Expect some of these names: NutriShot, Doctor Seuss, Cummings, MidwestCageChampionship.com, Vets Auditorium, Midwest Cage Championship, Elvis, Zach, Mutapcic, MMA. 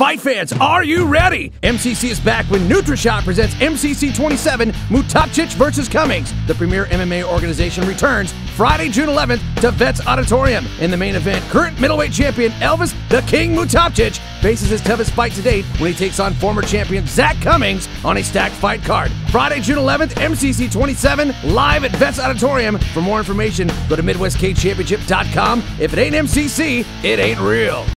Fight fans, are you ready? MCC is back when NutriShot presents MCC 27, Mutapcic versus Cummings. The premier MMA organization returns Friday, June 11th to Vets Auditorium. In the main event, current middleweight champion Elvis, the King Mutapcic, faces his toughest fight to date when he takes on former champion Zach Cummings on a stacked fight card. Friday, June 11th, MCC 27, live at Vets Auditorium. For more information, go to MidwestCageChampionship.com. If it ain't MCC, it ain't real.